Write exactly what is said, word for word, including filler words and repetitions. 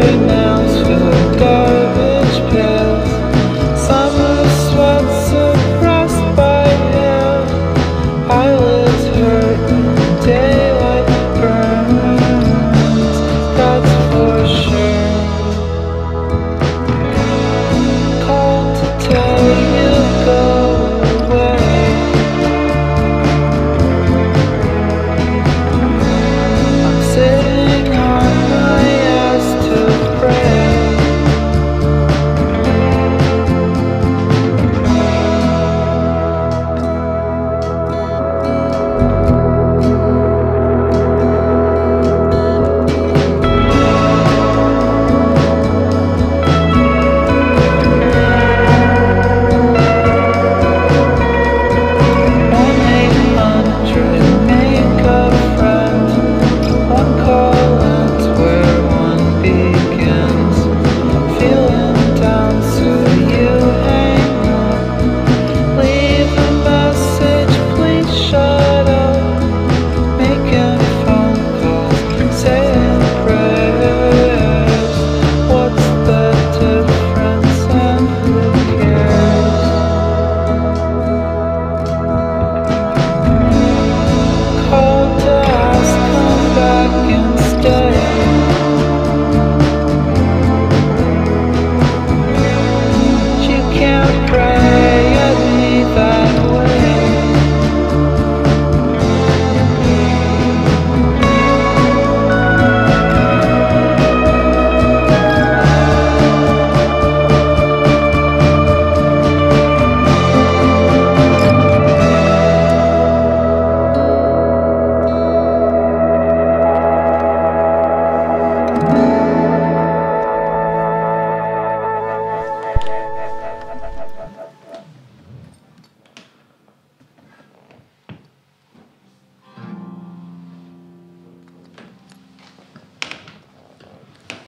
right now, so dark.